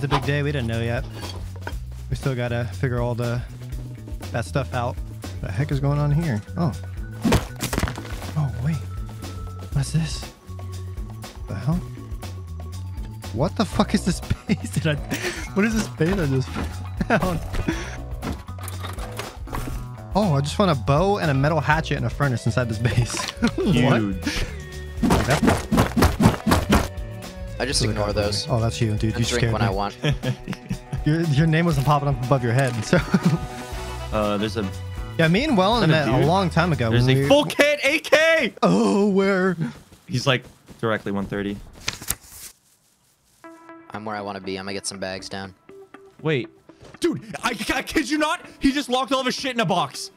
When's the big day? We didn't know yet. We still gotta figure all that stuff out. What the heck is going on here? Oh. Oh, wait. What's this? What the hell? What the fuck is this base? What is this base I just found? Oh, I just found a bow and a metal hatchet and a furnace inside this base. Huge. I just ignore those. Oh, that's you, dude. You scared me. I want. Your name wasn't popping up above your head, so. There's a. Yeah, me and Welyn met a long time ago. There's a full kit AK. Oh, where? He's like directly 130. I'm where I want to be. I'm gonna get some bags down. Wait. Dude, I kid you not, he just locked all of his shit in a box.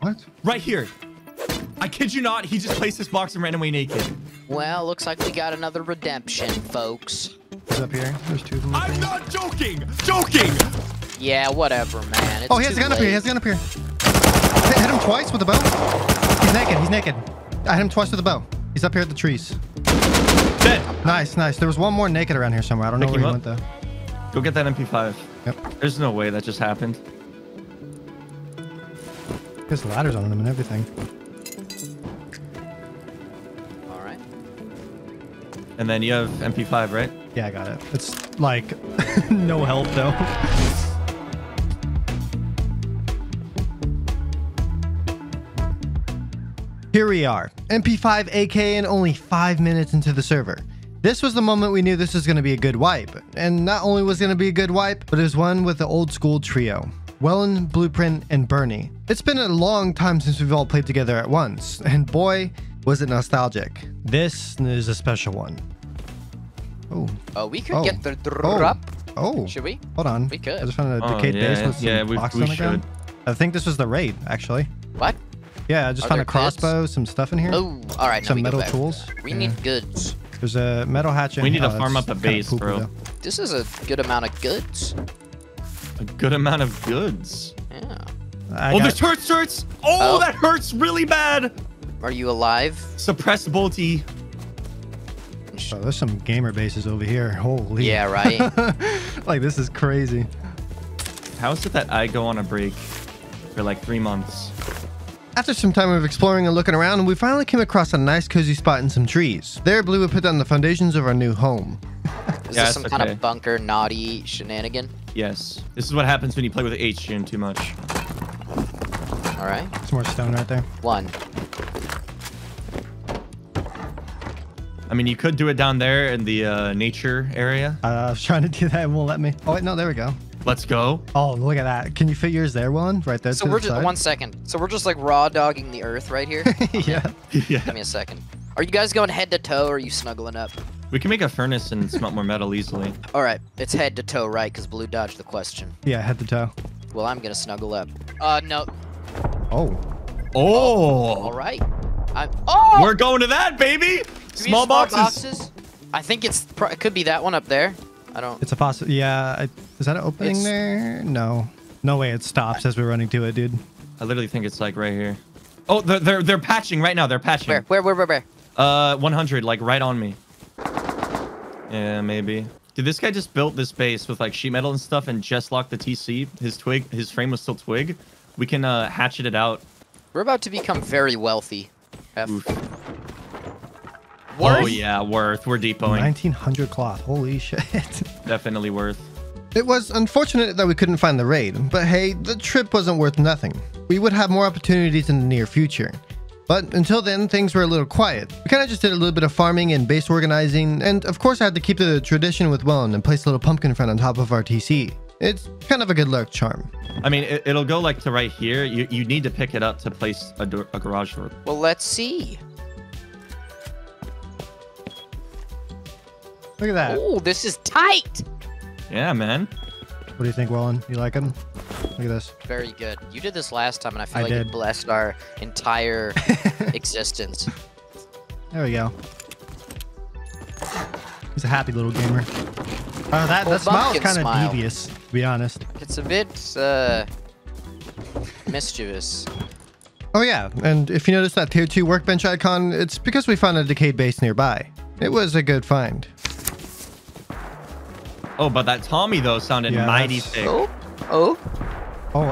What? Right here. I kid you not, he just placed this box and ran away naked. Well, looks like we got another redemption, folks. He's up here. There's two of them. I'm not joking! Joking! Yeah, whatever, man. It's oh, he has a gun up here. He has a gun up here. Hit him twice with the bow. He's naked. He's naked. I hit him twice with the bow. He's up here at the trees. Dead. Nice, nice. There was one more naked around here somewhere. I don't know where he went, though. Go get that MP5. Yep. There's no way that just happened. There's ladders on him and everything. All right. And then you have MP5, right? Yeah, I got it. It's like no help, though. Here we are. MP5 AK and only 5 minutes into the server. This was the moment we knew this was going to be a good wipe. And not only was it going to be a good wipe, but it was one with the old school trio. Welyn, Blueprint, and Bernie. It's been a long time since we've all played together at once. And boy, was it nostalgic. This is a special one. Oh. Oh, we could get the drop. Oh. Should we? Hold on. We could. I just found a decayed base with some boxes on the ground. I think this was the raid, actually. What? Yeah, I just found a crossbow, some stuff in here. Oh, all right. Some metal tools. We need goods. There's a metal hatchet. We need to farm up the base, bro. Though. This is a good amount of goods. A good amount of goods. Yeah. Oh, this hurts. Oh, that hurts really bad. Are you alive? Suppressed bolty. Oh, there's some gamer bases over here. Holy. Yeah, right. Like, this is crazy. How is it that I go on a break for like 3 months? After some time of exploring and looking around, we finally came across a nice cozy spot in some trees. There, Blue would put down the foundations of our new home. Is this some kind of bunker naughty shenanigan? Yes. This is what happens when you play with HGN too much. All right. There's more stone right there. One. I mean, you could do it down there in the nature area. I was trying to do that. It won't let me. Oh, wait. No, there we go. Let's go. Oh, look at that. Can you fit yours there, Welyn? Right there. So we're just 1 second. So we're just like raw dogging the earth right here. Yeah. Give me a second. Are you guys going head to toe or are you snuggling up? We can make a furnace and smelt more metal easily. All right. It's head to toe, right? Because Blue dodged the question. Yeah, head to toe. Well, I'm going to snuggle up. No. Oh. Oh. All right. Oh! We're going to that, baby! Small boxes. I think it could be that one up there. I don't. It's a possible. Yeah. Is that an opening there? No. No way. It stops as we're running to it, dude. I literally think it's like right here. Oh, they're patching right now. They're patching. Where? 100, like right on me. Yeah, maybe. Dude, this guy just built this base with like sheet metal and stuff, and just locked the TC. His frame was still twig. We can hatchet it out. We're about to become very wealthy. Worth? Oh, yeah, worth. We're depoting. 1,900 cloth. Holy shit. Definitely worth. It was unfortunate that we couldn't find the raid, but hey, the trip wasn't worth nothing. We would have more opportunities in the near future. But until then, things were a little quiet. We kind of just did a little bit of farming and base organizing, and of course I had to keep the tradition with Welyn and place a little pumpkin friend on top of our TC. It's kind of a good luck charm. I mean, it'll go like to right here. You need to pick it up to place a garage door. Well, let's see. Look at that. Oh, this is tight. Yeah, man. What do you think, Welyn? You like him? Look at this. Very good. You did this last time, and I feel like it blessed our entire existence. There we go. He's a happy little gamer. Oh, that smile's kind of devious, to be honest. It's a bit mischievous. Oh, yeah. And if you notice that tier 2 workbench icon, it's because we found a decayed base nearby. It was a good find. Oh, but that Tommy, though, sounded mighty sick. Oh,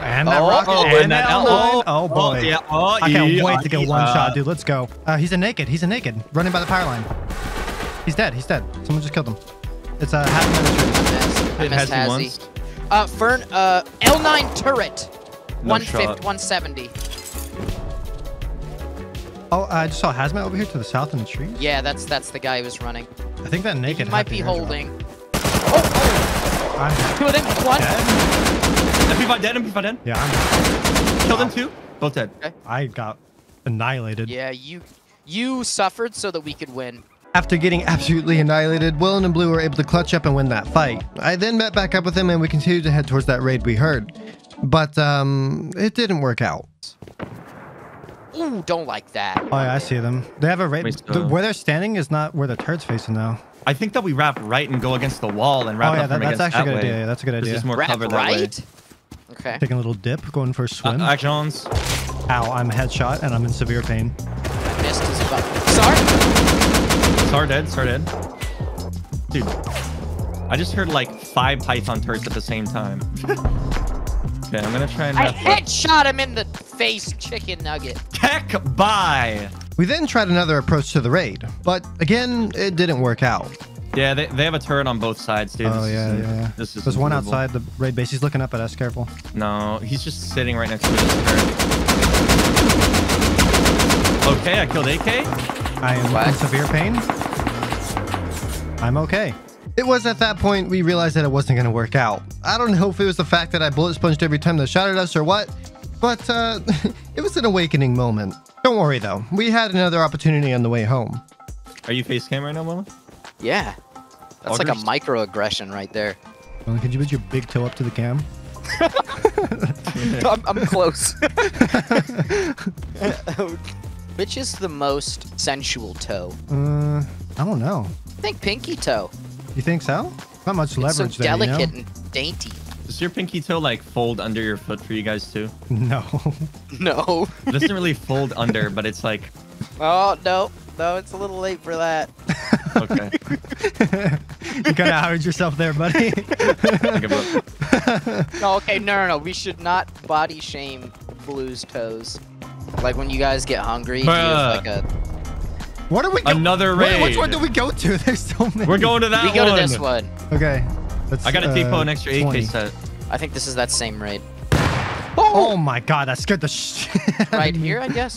and that rocket, and that L. Oh, boy. I can't wait to get one shot, dude. Let's go. He's a naked. He's a naked. Running by the power line. He's dead. He's dead. Someone just killed him. It's a half minute. It has you once. Fern, L9 turret. No 150, 170. Oh, I just saw Hazmat over here to the south in the tree. Yeah, that's the guy who was running. I think that naked might be holding. Oh! Two of them. One. MP5 dead. MP5 dead. Yeah. Killed them two. Both dead. Okay. I got annihilated. Yeah, you suffered so that we could win. After getting absolutely annihilated, Welyn and Blue were able to clutch up and win that fight. I then met back up with them and we continued to head towards that raid we heard. But, it didn't work out. Ooh, don't like that. Oh, yeah, I see them. They have a raid. Where they're standing is not where the turret's facing, though. I think that we wrap right and go against the wall and wrap up from against that way. Oh, yeah, that's actually a good idea. That's a good idea. This is more covered that way. Okay. Taking a little dip, going for a swim. Actions. Ow, I'm headshot and I'm in severe pain. I missed his above. Sorry. Star dead, Star dead. Dude, I just heard like 5 Python turrets at the same time. Okay, I'm gonna try and... I headshot him in the face, chicken nugget. Heck, bye! We then tried another approach to the raid, but again, it didn't work out. Yeah, they have a turret on both sides, dude. Oh, yeah, yeah. There's one outside the raid base. He's looking up at us, careful. No, he's just sitting right next to this turret. Okay, I killed AK. I am in severe pain. I'm okay. It was at that point we realized that it wasn't going to work out. I don't know if it was the fact that I bullet sponged every time they shot at us or what, but it was an awakening moment. Don't worry though, we had another opportunity on the way home. Are you face cam right now, Mama? Yeah. That's like a microaggression right there. Well, could you put your big toe up to the cam? I'm close. Which is the most sensual toe? I don't know. I think pinky toe. You think so? Not much leverage so there, delicate and dainty. Does your pinky toe, like, fold under your foot for you guys, too? No. No. It doesn't really fold under, but it's like... Oh, no. No, it's a little late for that. Okay. You kind of outed yourself there, buddy. No, okay, no. We should not body shame Blue's toes. Like when you guys get hungry, like a... What are we? Another raid. Wait, which one do we go to? There's so many. We're going to that one. We go to this one. Okay. I got a depot, an extra 8K set. I think this is that same raid. Oh, oh my God, that scared the shit. Right here, I guess.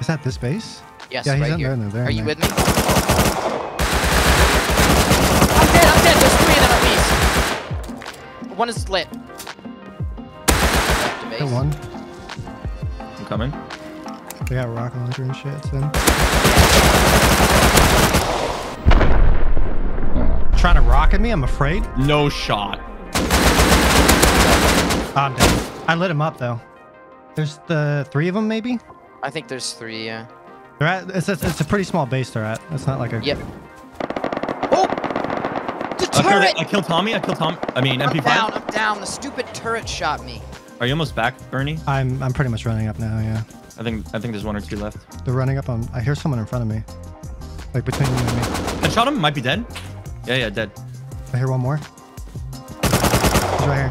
Is that this base? Yes, yeah, he's right here. There, are you with me? I'm dead. I'm dead. There's 3 of them at least. One is lit. Good one. I'm coming. They got rocket launcher and shit, so... Trying to rocket me, I'm afraid. No shot. I'm dead. I lit him up, though. There's the 3 of them, maybe? I think there's 3, yeah. They're at, it's a pretty small base they're at. It's not like a... Yep. Oh! The turret! I killed Tommy, I mean, MP5. I'm down. The stupid turret shot me. Are you almost back, Bernie? I'm pretty much running up now, yeah. I think there's 1 or 2 left. They're running up on... I hear someone in front of me. Like between you and me. I shot him. Might be dead. Yeah, yeah, dead. I hear one more. He's right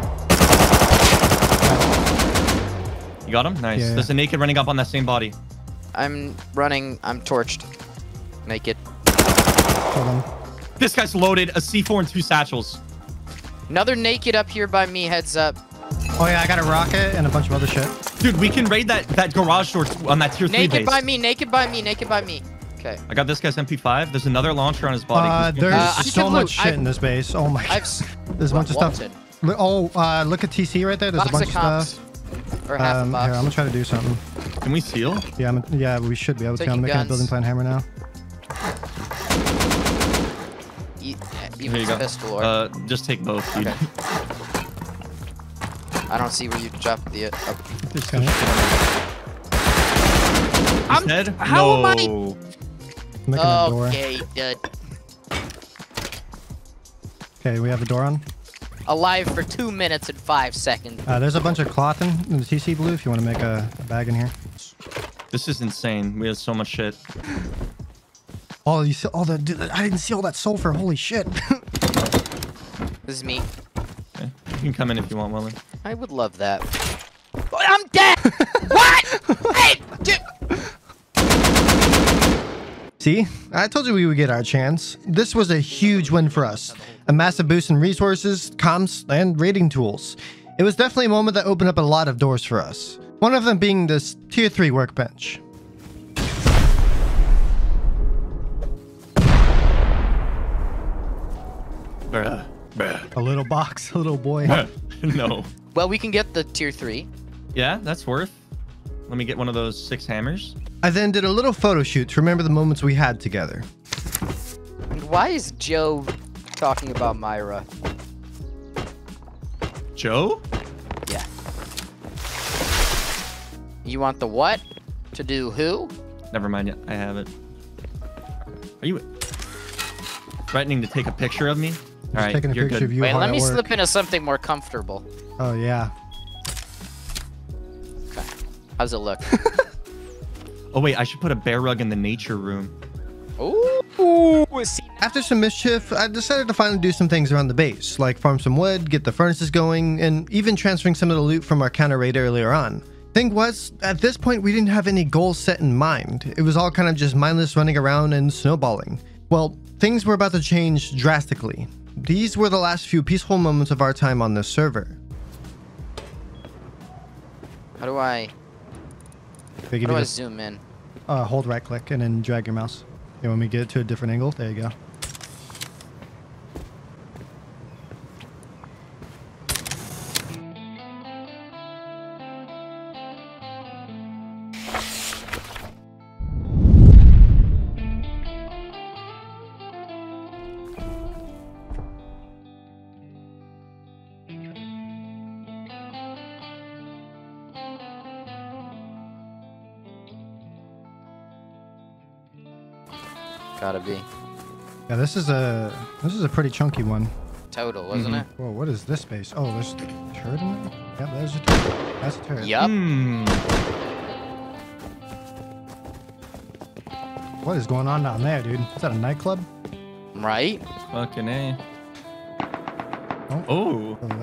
here. You got him? Nice. Yeah. There's a naked running up on that same body. I'm running. I'm torched. Naked. Hold on. This guy's loaded. A C4 and 2 satchels. Another naked up here by me. Heads up. Oh yeah, I got a rocket and a bunch of other shit. Dude, we can raid that garage door on that tier 3 base. Naked by me, naked by me. Okay. I got this guy's MP5. There's another launcher on his body. There's so much shit in this base. Oh my God. There's a bunch of stuff. Oh, look at TC right there. There's a bunch of stuff. Or half a box. Here, I'm gonna try to do something. Can we seal? Yeah, yeah, we should be able to. I'm making a building plan hammer now. Even here you go. Pistol or... just take both. Okay. I don't see where you dropped the... I'm dead? How am I? I'm okay, dead. Okay, we have the door on. Alive for 2 minutes and 5 seconds. There's a bunch of cloth in the TC Blue if you want to make a bag in here. This is insane. We have so much shit. Oh, you see all the... Dude, I didn't see all that sulfur. Holy shit. This is me. Okay. You can come in if you want, Welyn. I would love that. I'm dead! What? Hey! Dude! See? I told you we would get our chance. This was a huge win for us. A massive boost in resources, comms, and raiding tools. It was definitely a moment that opened up a lot of doors for us. One of them being this tier 3 workbench. Bruh. Bruh. A little box, a little boy. No. Well, we can get the tier 3. Yeah, that's worth. Let me get one of those 6 hammers. I then did a little photo shoot to remember the moments we had together. Why is Joe talking about Myra? Joe? Yeah. You want the what? To do who? Never mind yet. I have it. Are you threatening to take a picture of me? All right, taking a picture of you. Wait, let me slip into something more comfortable. Oh, yeah. Okay. How's it look? Oh, wait, I should put a bear rug in the nature room. Ooh. After some mischief, I decided to finally do some things around the base, like farm some wood, get the furnaces going, and even transferring some of the loot from our counter raid earlier on. Thing was, at this point, we didn't have any goals set in mind. It was all kind of just mindless running around and snowballing. Well, things were about to change drastically. These were the last few peaceful moments of our time on this server. How do I zoom in? Hold right click and then drag your mouse. Okay, when we get it to a different angle, there you go. Gotta be. Yeah, this is a pretty chunky one. Total, wasn't it? Whoa, what is this base? Oh, there's a turret in there? Yep, there's a turret. That's a turret. Yep. What is going on down there, dude? Is that a nightclub? Right? Fucking A. Oh. Over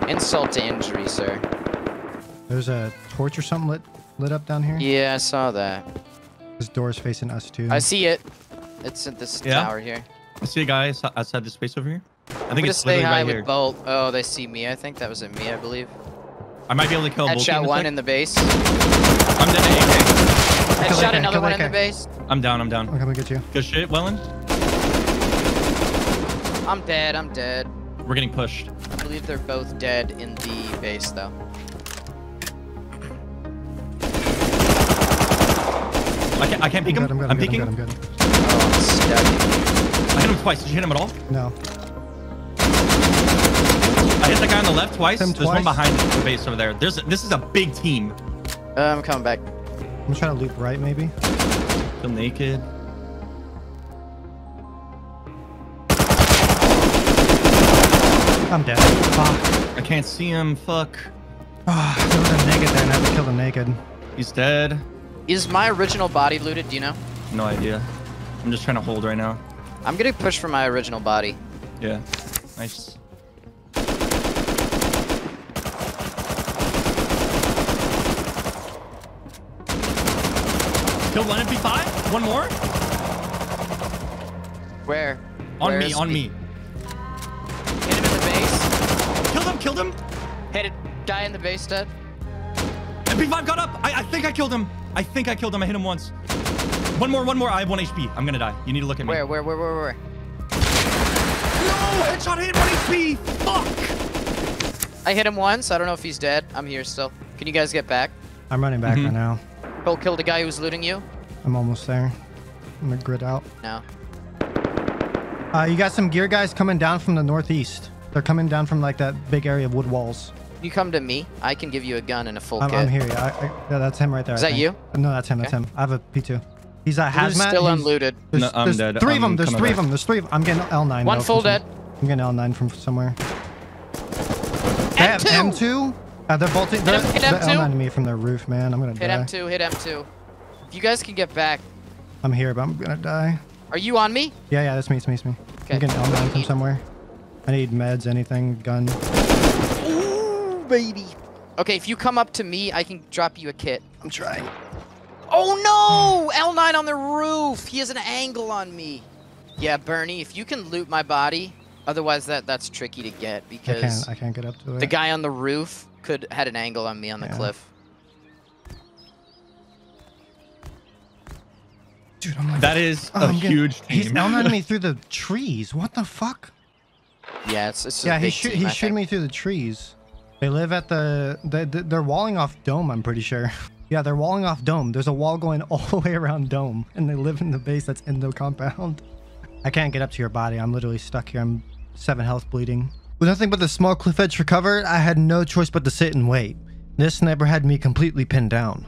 there. Insult to injury, sir. There's a torch or something lit up down here? Yeah, I saw that. This door's facing us too. I see it. It's at this tower here. I see a guy outside the space over here. I think it's literally right here. Bolt. Oh, they see me. I think that was at me, I believe. I might be able to kill both. Headshot one in the base. I'm dead at AK. Headshot another one in the base. I'm down. I'm coming to get you. Good shit, Welyn. I'm dead. We're getting pushed. I believe they're both dead in the base though. I can't pick him. I'm peeking. I'm good. Oh, I hit him twice. Did you hit him at all? No. I hit that guy on the left twice. There's one behind the base over there. This is a big team. I'm coming back. I'm trying to loop right, maybe. Feel naked. I'm dead. Fuck. I can't see him. Fuck. Ah, there was a naked there, and I have to kill the naked. He's dead. Is my original body looted? Do you know? No idea. I'm just trying to hold right now. I'm gonna push for my original body. Yeah. Nice. Killed one MP5? One more? Where? On me. Hit him in the base. Killed him. Hit it. Guy in the base dead. MP5 got up. I think I killed him. I hit him once. One more. I have 1 HP. I'm gonna die. You need to look at me. Where? No! Headshot hit 1 HP! Fuck! I hit him once. I don't know if he's dead. I'm here still. Can you guys get back? I'm running back right now. Cole killed the guy who was looting you. I'm almost there. I'm gonna grid out. No. You got some gear guys coming down from the northeast. They're coming down from like that big area of wood walls. You come to me, I can give you a gun and a full kit. I'm here, yeah, that's him right there. Is that you? No, that's him, okay. I have a P2. He's a hazmat. He's still unlooted. There's three of them, there's three of them. I'm getting L9. One full dead. I'm getting L9 from somewhere. They have M2? They're bolting. They're L9 me from their roof, man. I'm gonna die. Hit M2. If you guys can get back. I'm here, but I'm gonna die. Are you on me? Yeah, that's me. Okay. I'm getting elmed from somewhere. I need meds, anything, gun. Ooh, baby. Okay, if you come up to me, I can drop you a kit. I'm trying. Oh no! L9 on the roof! He has an angle on me. Yeah, Bernie, if you can loot my body, otherwise that's tricky to get because I can't get up to it. The guy on the roof had an angle on me on the cliff. Dude, I'm like, that is a huge team. He's elming me through the trees. What the fuck? Yeah, it's a big team, he shooting me through the trees. They live at the they're walling off dome, I'm pretty sure. Yeah, they're walling off dome. There's a wall going all the way around dome, and they live in the base that's in the compound. I can't get up to your body. I'm literally stuck here. I'm 7 health bleeding. With nothing but the small cliff edge for cover, I had no choice but to sit and wait. This sniper had me completely pinned down.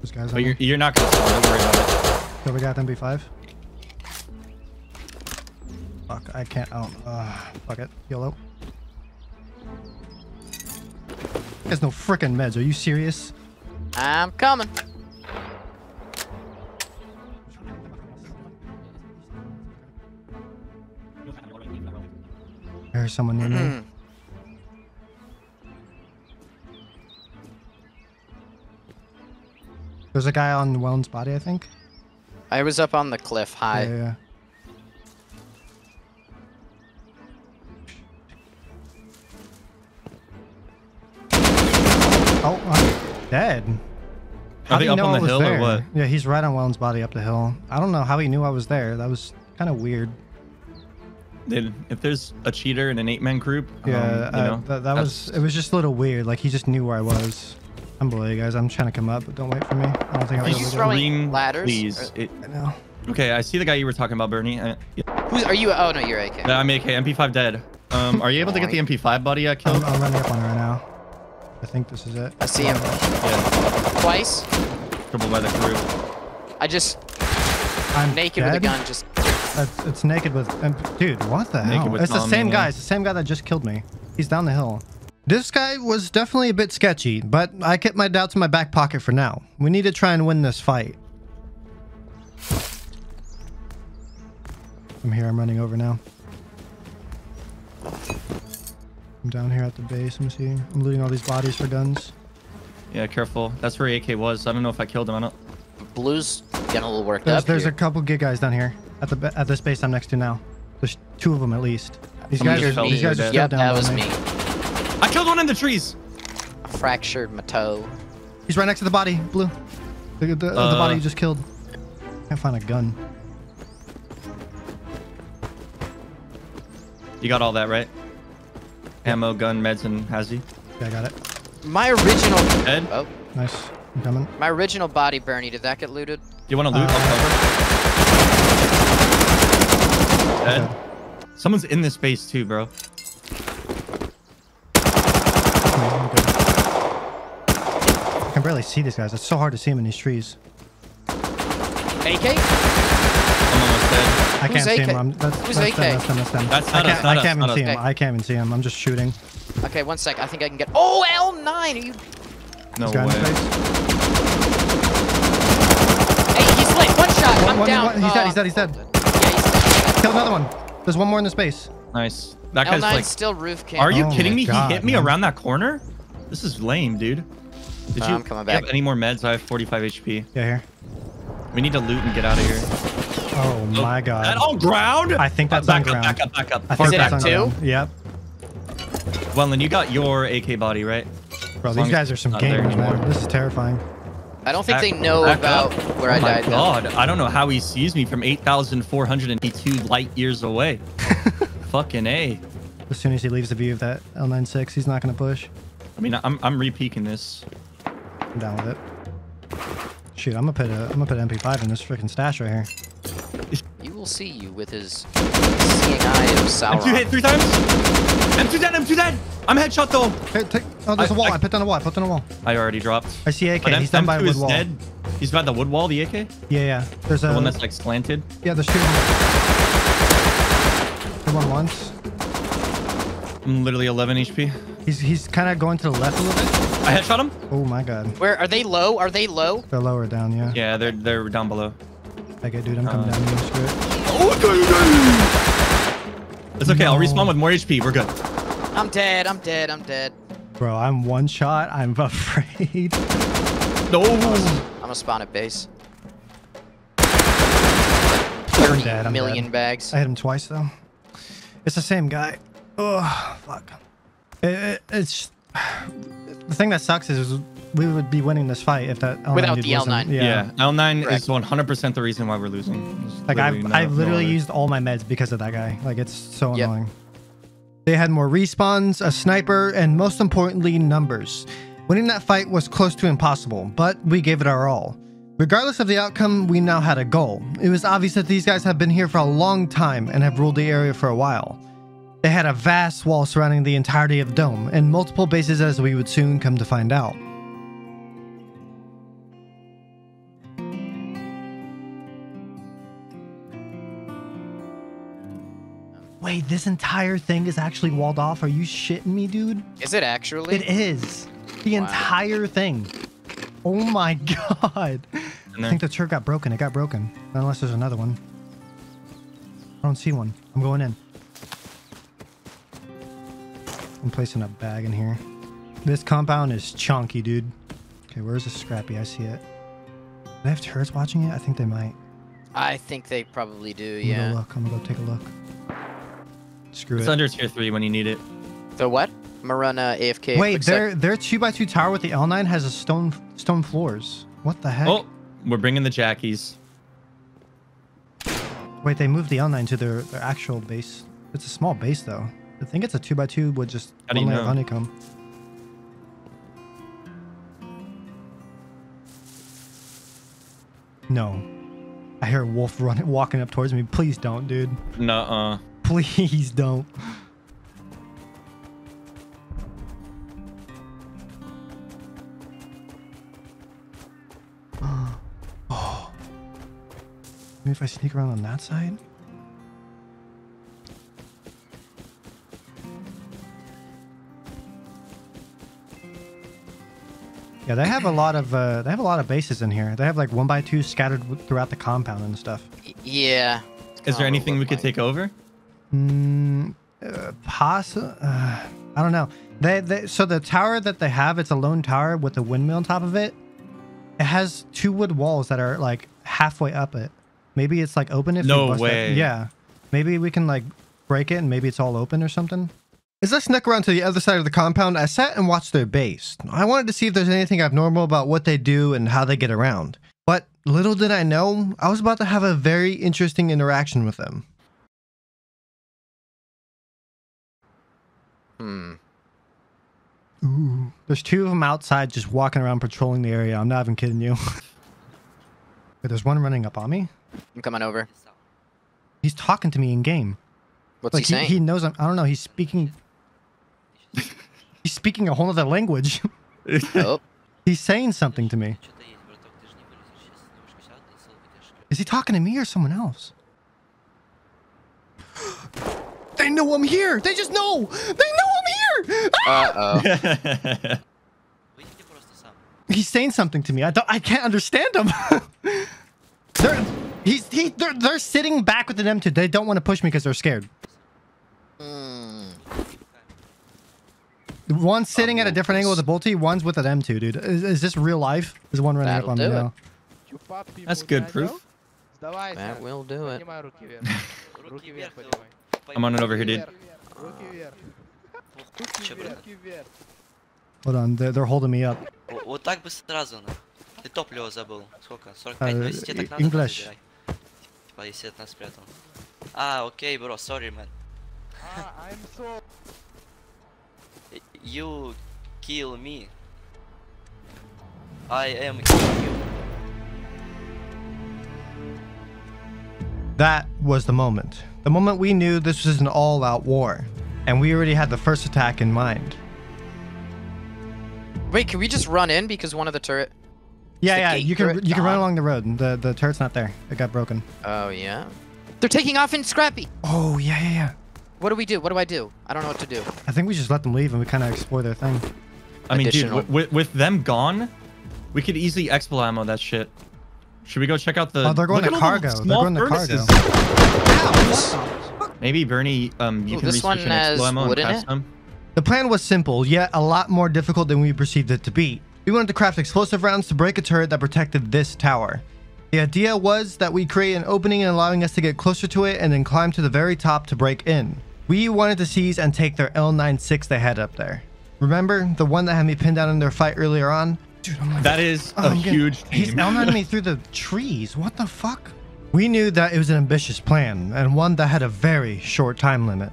Those guys. But you're not gonna spawn, don't worry about it. So we got MB5. Fuck, I can't. Oh, fuck it. YOLO. There's no frickin' meds. Are you serious? I'm coming. There's someone near me. There's a guy on Welyn's body, I think. I was up on the cliff high. Yeah. Oh, I'm dead. How do you know I was there? Or what? Yeah, he's right on Welyn's body up the hill. I don't know how he knew I was there. That was kind of weird. If there's a cheater in an 8-man group, that was. It was just a little weird. Like, he just knew where I was. I'm below you guys. I'm trying to come up, but don't wait for me. I don't think I'm going to throwing ladders? Please. I know. Okay, I see the guy you were talking about, Bernie. Who's, are you? Oh, no, you're AK. No, I'm AK. MP5 dead. Are you able to get the MP5 buddy I killed? I'm running up on her right now. I think this is it. I see him. Yeah. Twice. Crippled by the crew. I'm naked dead? With a gun. Just. It's naked with. Dude, what the hell? It's the same guy. It's the same guy that just killed me. He's down the hill. This guy was definitely a bit sketchy, but I kept my doubts in my back pocket for now. We need to try and win this fight. I'm here. I'm running over now. I'm down here at the base. I'm looting all these bodies for guns. Yeah, careful. That's where AK was. I don't know if I killed him. I don't. Blue's getting a little worked up. There's a couple good guys down here at the this base I'm next to now. There's 2 of them at least. These guys are still down. That was me. I killed one in the trees. I fractured my toe. He's right next to the body, Blue. Look at the body you just killed. Can't find a gun. You got all that, right? Ammo, gun, meds, and hazy. Yeah, I got it. My original... Ed? Oh. Nice. I'm coming. My original body, Bernie. Did that get looted? You want to loot? I'll cover. Ed? Someone's in this base too, bro. I can barely see these guys. It's so hard to see them in these trees. AK? I'm almost dead. I can't see him. Who's AK? I can't even see him. I can't even see him. I'm just shooting. Okay, 1 sec. I think I can get... Oh, L9! Are you... No way. Hey, he's lit. One shot. I'm down. He's dead. Yeah, he's dead. Kill another one. There's one more in the space. Nice. That guy's like... still roof camp. Are you kidding me? God, he hit me around that corner? This is lame, dude. Did you have any more meds? I have 45 HP. Yeah, here. We need to loot and get out of here. Oh my god. That on ground? I think that's on ground. Back up. Is it on two? Yep. Welyn, you got your AK body, right? Bro, these guys are some gamers, man. This is terrifying. I don't think they know about where I died. Oh god, I don't know how he sees me from 8,482 light years away. Fucking A. As soon as he leaves the view of that L96, he's not gonna push. I mean, I'm re-peeking this. I'm down with it. Shoot, I'm gonna put an MP5 in this freaking stash right here. You will see you with his seeing eye of Sauron. M2 hit 3 times. M2 dead. I'm headshot though. Hey, there's a wall. I put down a wall. I already dropped. I see AK. He's done by a wood wall. Dead. He's by the wood wall. The AK. Yeah. There's the one that's like slanted. Yeah, there's 2. Come on once. I'm literally 11 HP. He's kind of going to the left a little bit. I headshot him. Oh my god. Where are they low? Are they low? They're lower down, yeah. Yeah, they're down below. Okay, dude, I'm coming down here. Screw it. It's okay. No. I'll respawn with more HP. We're good. I'm dead. I'm dead. I'm dead. Bro, I'm one shot. I'm afraid. No. I'm gonna spawn at base. I'm dead. I'm million dead. Bags. I hit him twice though. It's the same guy. Oh fuck. It's the thing that sucks is we would be winning this fight if that L9 without the L9. Yeah, L9 correct. Is 100% the reason why we're losing. It's like I've literally used all my meds because of that guy. Like it's so annoying. They had more respawns, a sniper, and most importantly, numbers. Winning that fight was close to impossible, but we gave it our all. Regardless of the outcome, we now had a goal. It was obvious that these guys have been here for a long time and have ruled the area for a while. They had a vast wall surrounding the entirety of the dome, and multiple bases as we would soon come to find out. Wait, this entire thing is actually walled off? Are you shitting me, dude? Is it actually? It is. The entire thing. Oh my god. I think the turret got broken. It got broken. Unless there's another one. I don't see one. I'm going in. I'm placing a bag in here. This compound is chonky, dude. Okay, where's the scrappy? I see it. Do they have turrets watching it? I think they might. I think they probably do, yeah. I'm gonna go take a look. Screw it. It's under tier 3 when you need it. So what? Marana AFK. Wait, their 2x2 tower with the L9 has a stone floors. What the heck? Oh, we're bringing the jackies. Wait, they moved the L9 to their actual base. It's a small base though. I think it's a 2x2 with just one layer of honeycomb. No. I hear a wolf walking up towards me. Please don't, dude. Nuh-uh. Please don't. Oh. Maybe if I sneak around on that side? Yeah, they have a lot of bases in here. They have like 1x2 scattered throughout the compound and stuff. Yeah. Is there anything we could take over? I don't know. So the tower that they have, it's a lone tower with a windmill on top of it. It has 2 wood walls that are like halfway up it. Maybe it's like open if you bust it. Yeah. Maybe we can like break it and maybe it's all open or something. As I snuck around to the other side of the compound, I sat and watched their base. I wanted to see if there's anything abnormal about what they do and how they get around. But little did I know, I was about to have a very interesting interaction with them. Ooh. There's 2 of them outside just walking around patrolling the area. I'm not even kidding you. Wait, there's one running up on me? I'm coming over. He's talking to me in game. What's he saying? He knows I'm... I don't know. He's speaking... He's speaking a whole other language. Oh. He's saying something to me. Is he talking to me or someone else? They know I'm here. They just know. They know I'm here. Ah! Uh-oh. He's saying something to me. I can't understand him. They're sitting back with an M2. They don't want to push me because they're scared. One's sitting at a different angle with a bolty. One's with an M2, dude. Is this real life? There's one running up on me now. That's good proof. That will do it. I'm on it over here, dude. Hold on, they're holding me up. English. Ah, okay, bro. Sorry, man. I'm so... You kill me. I am killing you. That was the moment. The moment we knew this was an all-out war. And we already had the first attack in mind. Wait, can we just run in because one of the turret... Yeah, you can run along the road. The turret's not there. It got broken. Oh, yeah? They're taking off in Scrappy! Oh, yeah. What do we do? What do I do? I don't know what to do. I think we just let them leave and we kind of explore their thing. I mean, dude, with them gone, we could easily expo ammo that shit. Should we go check out the... Oh, they're going to cargo. They're going to cargo. Ow. Maybe, Bernie, you can research an expo ammo and craft some. The plan was simple, yet a lot more difficult than we perceived it to be. We wanted to craft explosive rounds to break a turret that protected this tower. The idea was that we create an opening and allowing us to get closer to it and then climb to the very top to break in. We wanted to seize and take their L96 they had up there. Remember, the one that had me pinned down in their fight earlier on? Dude, that is a huge team. He's L9ing me through the trees. What the fuck? We knew that it was an ambitious plan and one that had a very short time limit.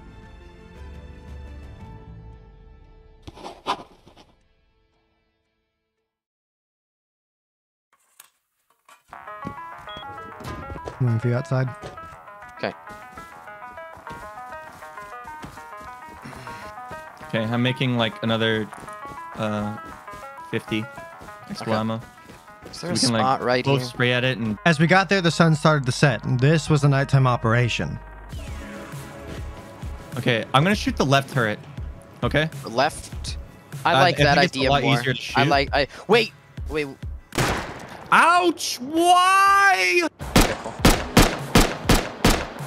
I'm waiting for you outside. Okay. Okay, I'm making like another 50 extra ammo. Is there a spot right here? We'll spray at it and... As we got there, the sun started to set. This was a nighttime operation. Okay, I'm gonna shoot the left turret. Okay. Left. I like that idea more. It's a lot easier to shoot. Wait. Ouch! Why?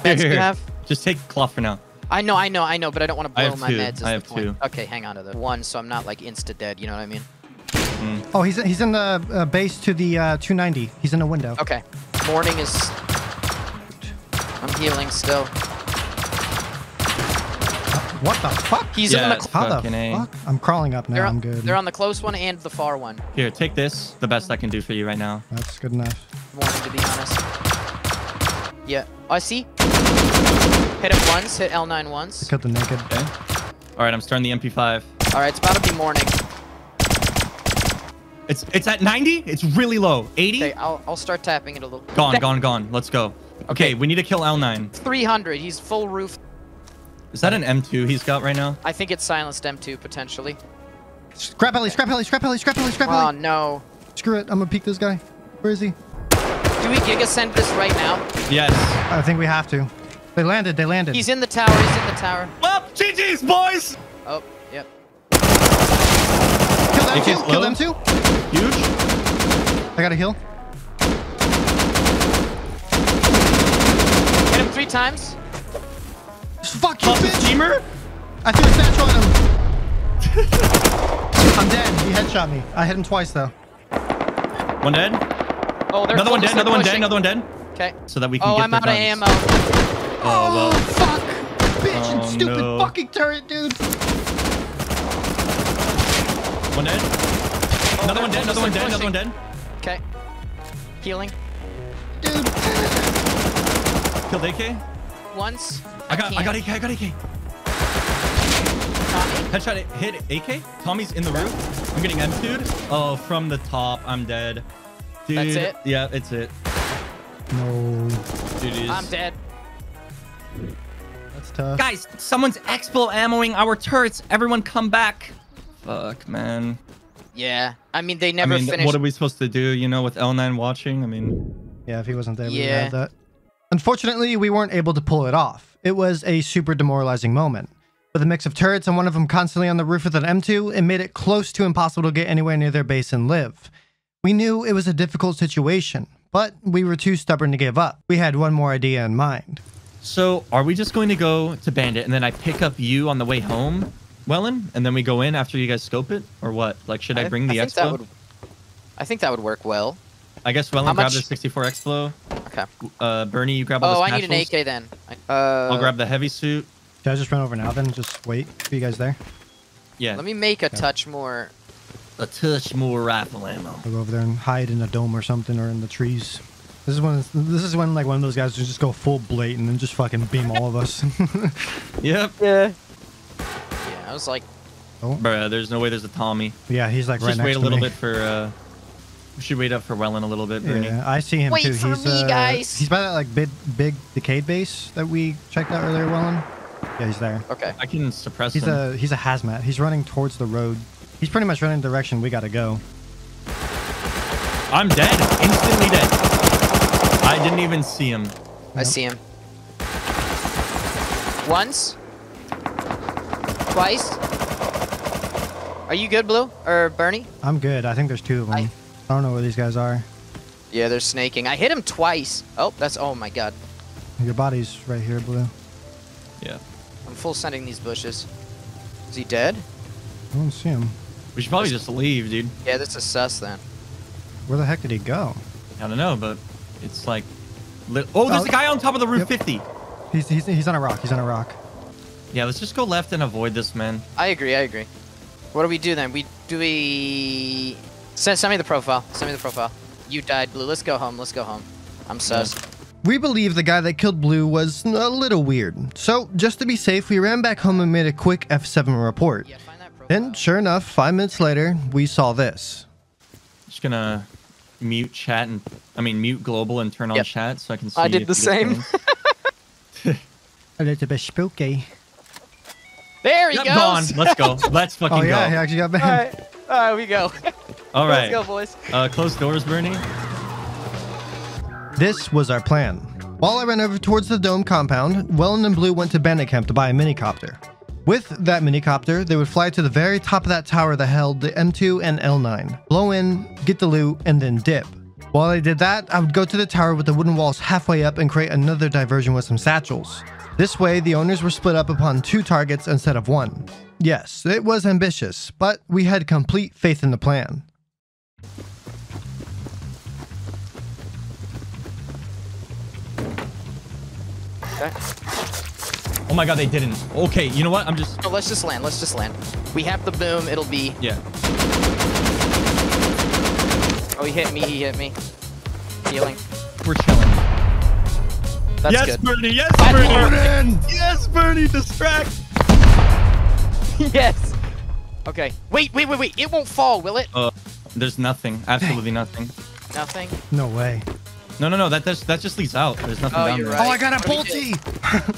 Meds you have? Just take cloth for now. I know, but I don't want to blow my meds. I have two. Okay, hang on to the one, so I'm not like insta dead. You know what I mean? Mm. Oh, he's in the base to the 290. He's in the window. Okay. Morning is. I'm healing still. What the fuck? He's in the. How the fuck? I'm crawling up now. I'm good. They're on the close one and the far one. Here, take this. The best I can do for you right now. That's good enough. Morning, to be honest. Yeah. I see. Hit it once, hit L9 once. Cut the naked. Okay. Alright, I'm starting the MP5. Alright, it's about to be morning. It's at 90? It's really low. 80? Okay, I'll start tapping it a little. Gone. Let's go. Okay, we need to kill L9. 300, he's full roof. Is that an M2 he's got right now? I think it's silenced M2, potentially. Scrap alley. Oh, no. Screw it, I'm gonna peek this guy. Where is he? Do we Giga Send this right now? Yes. I think we have to. They landed. He's in the tower. Well, GG's, boys! Oh, yep. Kill them too. Huge. I got a heal. Hit him 3 times. Fuck you, bitch! Steamer? I threw a satchel at him. I'm dead. He headshot me. I hit him twice, though. One dead. Oh, Another one dead. Okay. So that we can get I'm out of ammo. Oh, fuck! Bitch and stupid fucking turret, dude! One dead. Another one dead. Okay. Healing. Dude! Killed AK? Once. I got AK. Tommy? Headshot it. Hit AK. Tommy's in the roof. I'm getting M2'd. Oh, from the top. I'm dead. Dude. That's it? Yeah, it's it. No. Dude, I'm dead. That's tough. Guys, someone's expo ammoing our turrets. Everyone come back. Fuck, man. Yeah. I mean, they never finished. What are we supposed to do, you know, with L9 watching? I mean... Yeah, if he wasn't there, we would have that. Unfortunately, we weren't able to pull it off. It was a super demoralizing moment. With a mix of turrets and one of them constantly on the roof with an M2, it made it close to impossible to get anywhere near their base and live. We knew it was a difficult situation, but we were too stubborn to give up. We had one more idea in mind. So, are we just going to go to Bandit and then I pick up you on the way home, Welyn, and then we go in after you guys scope it? Or what? Like, should I bring the expo? I think that would work well. I guess Welyn grabbed the 64 expo. Okay. Bernie, you grab all the satchels. I need an AK then. I'll grab the heavy suit. Should I just run over now then? Just wait for you guys there? Yeah. Let me make a touch more... A touch more rifle ammo. I'll go over there and hide in a dome or something or in the trees. This is when like one of those guys just go full blatant and just fucking beam all of us. Yep. Yeah. Yeah. I was like, oh, bruh, there's no way there's a Tommy. Yeah, he's like right next to me. Just wait a little bit for. We should wait up for Welyn a little bit. Bernie. Yeah, I see him too. He's guys. He's by that like big decayed base that we checked out earlier, Welyn. Yeah, he's there. Okay. I can suppress him. He's a hazmat. He's running towards the road. He's pretty much running the direction we gotta go. I'm dead. Instantly dead. I didn't even see him. I see him. Once. Twice? Are you good, Blue? Or Bernie? I'm good. I think there's two of them. I don't know where these guys are. Yeah, they're snaking. I hit him twice. Oh, that's... Oh, my God. Your body's right here, Blue. Yeah. I'm full sending these bushes. Is he dead? I don't see him. We should probably just leave, dude. Yeah, that's a sus then. Where the heck did he go? I don't know, but it's like... Oh, there's a guy on top of the roof 50. He's on a rock. He's on a rock. Yeah, let's just go left and avoid this, man. I agree. I agree. What do we do then? Do we... Send me the profile. Send me the profile. You died, Blue. Let's go home. Let's go home. I'm sus. Yeah. We believe the guy that killed Blue was a little weird. So, just to be safe, we ran back home and made a quick F7 report. Yeah, find that profile. Then, sure enough, 5 minutes later, we saw this. Just gonna... mute chat and mute global and turn on chat so I can see. I did the same. A little bit spooky. There he goes. Gone. Let's go. Let's fucking go. Oh yeah, he actually got banned. All right, we go. All right. Let's go, boys. Close doors, Bernie. This was our plan. While I ran over towards the dome compound, Welyn and Blue went to Bandit Camp to buy a minicopter. With that minicopter, they would fly to the very top of that tower that held the M2 and L9, blow in, get the loot, and then dip. While they did that, I would go to the tower with the wooden walls halfway up and create another diversion with some satchels. This way, the owners were split up upon 2 targets instead of 1. Yes, it was ambitious, but we had complete faith in the plan. Okay. Oh my God, they didn't. Okay, you know what? I'm just... Let's just land. Let's just land. We have the boom. It'll be... Yeah. Oh, he hit me. He hit me. Healing. We're chilling. That's yes, good. Bernie. Yes, Bernie. Yes, Bernie. Distract. Yes. Okay. Wait, wait, wait, wait. It won't fall, will it? There's nothing. Absolutely nothing. Nothing? No way. No, no, no. That just leads out. There's nothing down there. Right. Oh, I got a bolty.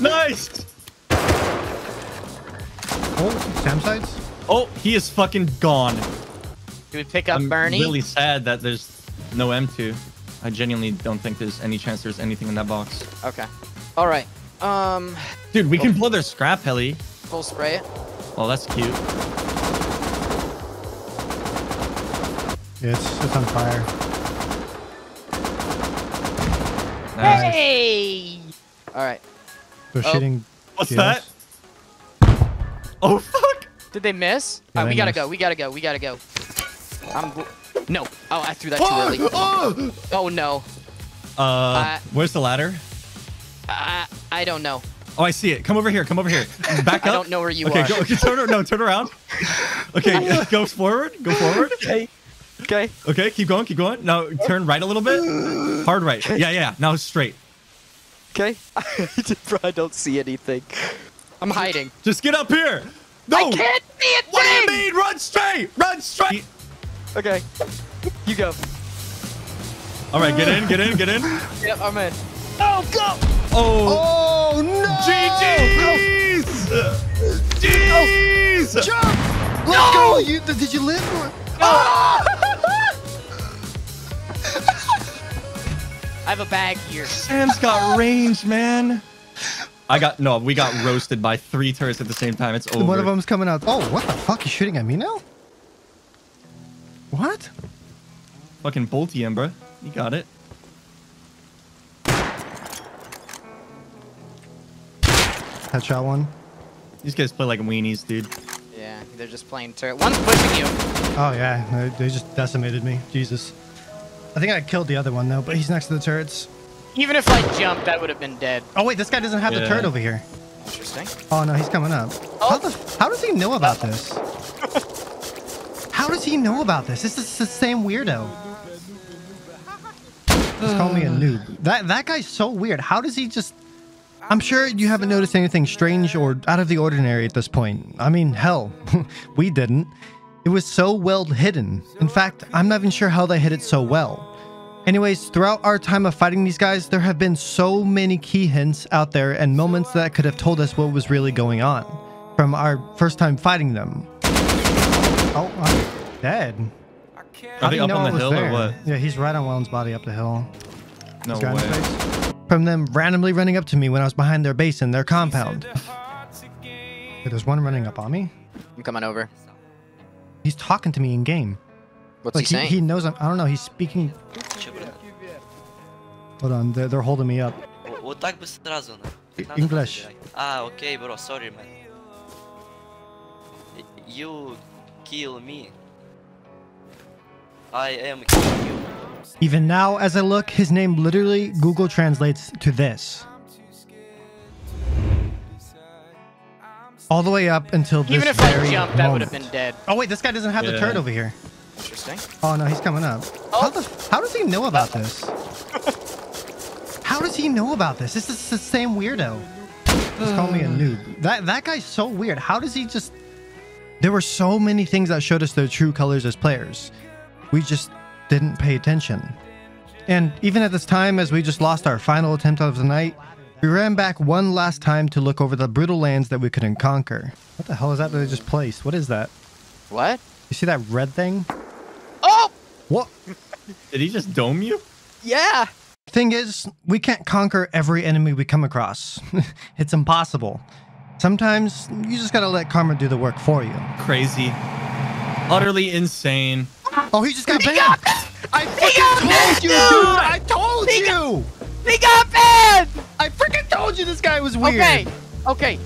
Nice. Oh, Sam sides? Oh, he is fucking gone. Did we pick up Bernie? I'm really sad that there's no M2. I genuinely don't think there's any chance there's anything in that box. Okay. All right. Dude, we can blow their scrap heli. Full spray it. Oh, that's cute. Yeah, it's on fire. Nice. Hey! All right. They're shooting. What's that? Oh, fuck! Did they miss? Yeah, all right, we gotta go. No. Oh, I threw that too early. Oh! Oh, no. Where's the ladder? I don't know. Oh, I see it. Come over here. Come over here. Back up. I don't know where you are. Go, turn around. Okay, go forward. Go forward. Okay. Okay. Okay, keep going. Keep going. Now, turn right a little bit. Hard right. Yeah, yeah. Now straight. Okay. Bro, I don't see anything. I'm hiding. Just get up here! No! I can't see a thing! What do you mean? Run straight! Run straight! Okay. You go. Alright, get in. Yep, I'm in. Oh, go! Oh, no! GG's! Jeez! Jump! Let's go! Did you live? Oh! I have a bag here. Sam's got range, man. We got roasted by 3 turrets at the same time. It's over. One of them's coming out. Oh, what the fuck? He's shooting at me now? What? Fucking bolty him, bro. You got it. Headshot one. These guys play like weenies, dude. Yeah, they're just playing turret. One's pushing you. Oh, yeah. They just decimated me. Jesus. I think I killed the other one, though, but he's next to the turrets. Even if I jumped, that would have been dead. Oh, wait, this guy doesn't have the turret over here. Interesting. Oh, no, he's coming up. Oh. How does he know about this? How does he know about this? This is the same weirdo. Just call me a noob. That guy's so weird. How does he just... I'm sure you haven't noticed anything strange or out of the ordinary at this point. I mean, hell, we didn't. It was so well hidden. In fact, I'm not even sure how they hid it so well. Anyways, throughout our time of fighting these guys, there have been so many key hints out there and moments that could have told us what was really going on from our first time fighting them. Oh, I'm dead. Are they up on the hill or what? Yeah, he's right on Welyn's body up the hill. No way. From them randomly running up to me when I was behind their base in their compound. Okay, there's one running up on me. I'm coming over. He's talking to me in game. What's like he saying? He knows I'm. I don't know. He's speaking. Hold on. They're holding me up. English. Ah, okay, bro. Sorry, man. You kill me. I am killing you. Even now, as I look, his name literally Google translates to this. All the way up until this. Even if I jumped, I would have been dead. Oh wait, this guy doesn't have the turret over here. Interesting. Oh no, he's coming up. Oh. How does he know about this? How does he know about this? This is the same weirdo. Just call me a noob. That guy's so weird. How does he just? There were so many things that showed us their true colors as players. We just didn't pay attention. And even at this time, as we just lost our final attempt of the night, we ran back one last time to look over the brutal lands that we couldn't conquer. What the hell is that they just placed? What is that? What? You see that red thing? Oh! What? Did he just dome you? Yeah! Thing is, we can't conquer every enemy we come across. It's impossible. Sometimes, you just gotta let karma do the work for you. Crazy. Utterly insane. Oh, he just got banned! I fucking told you, dude! I told you! He got banned! I freaking told you this guy was weird! Okay, okay.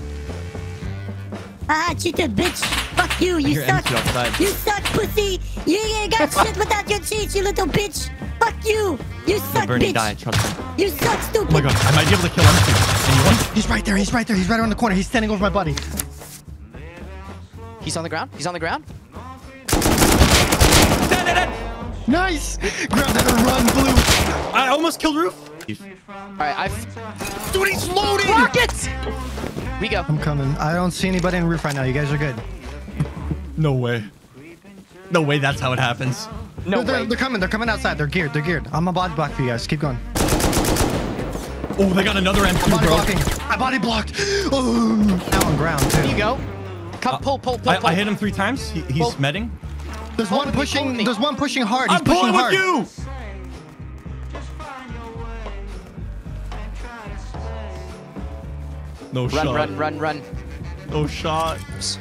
Ah, cheated, bitch! Fuck you, you suck! You suck, pussy! You ain't got shit without your cheats, you little bitch! Fuck you! You suck, bitch! Died, you suck, stupid! Oh my god, I might be able to kill him. He's right there, he's right there, he's right around the corner, he's standing over my buddy. He's on the ground, he's on the ground. Nice! Grab that and run, Blue! I almost killed Roof! Alright, dude, he's loading! Rockets! We go. I'm coming. I don't see anybody in Roof right now. You guys are good. No way. No way that's how it happens. No, they're coming. They're coming outside. They're geared. They're geared. I'm a body block for you guys. Keep going. Oh, they got another M2, body blocking. I body blocked. Oh. Now on ground, too. Here you go. Pull. I hit him 3 times. He's medding. There's one pushing. There's one pushing hard. He's pushing hard. I'm pulling with you. No shot. Run. No shots.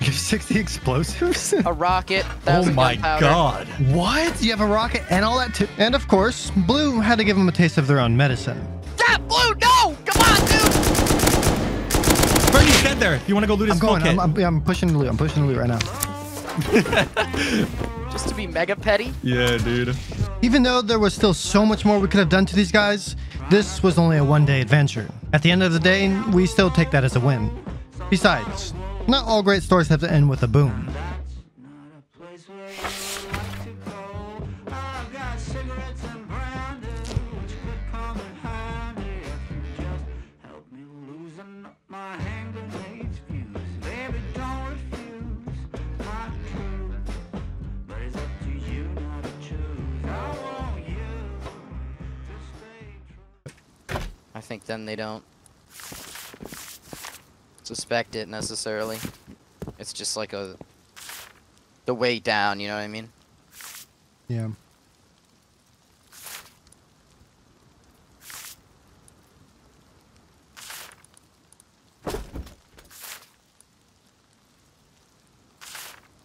You have 60 explosives. A rocket. Oh my god. What? You have a rocket and all that. And of course, Blue had to give him a taste of their own medicine. Yeah, Blue. No. Come on, dude. Bernie's dead there. You want to go loot his smoke kit? I'm pushing Blue. I'm pushing Blue right now. Just to be mega petty? Yeah, dude. Even though there was still so much more we could have done to these guys, this was only a one-day adventure. At the end of the day, we still take that as a win. Besides, not all great stories have to end with a boom. I think then they don't suspect it necessarily. It's just like the way down, you know what I mean? Yeah.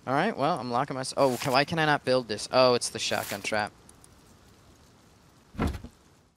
All right, well, I'm locking myself. Oh, why can I not build this? Oh, it's the shotgun trap.